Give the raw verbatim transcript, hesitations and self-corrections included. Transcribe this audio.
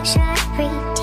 what should I read?